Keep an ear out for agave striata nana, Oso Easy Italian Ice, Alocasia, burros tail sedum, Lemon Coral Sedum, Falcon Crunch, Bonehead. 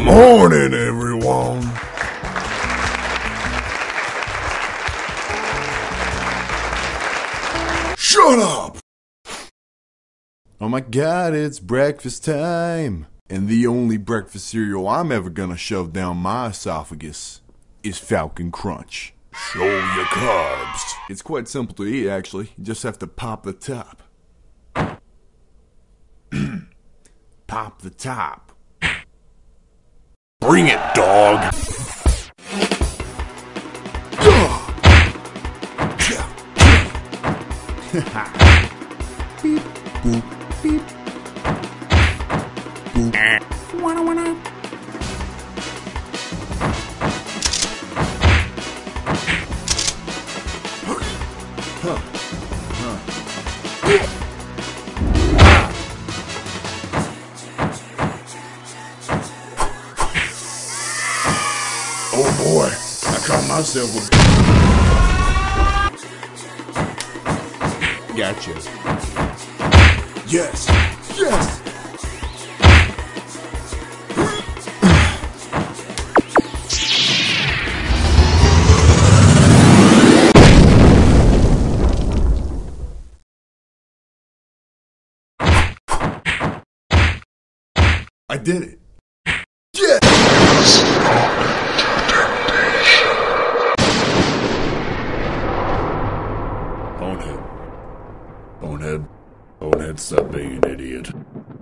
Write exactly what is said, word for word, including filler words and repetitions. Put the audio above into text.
Morning, everyone. Shut up! Oh my god, it's breakfast time. And the only breakfast cereal I'm ever gonna shove down my esophagus is Falcon Crunch. Show your carbs. It's quite simple to eat, actually. You just have to pop the top. Pop the top. Bring it, dog! Beep, boop, beep. Boop. Eh. Wanna, wanna. Huh. Huh. Oh boy, I caught myself with gotcha. Yes, yes. I did it. Bonehead. Bonehead. Bonehead, stop being an idiot.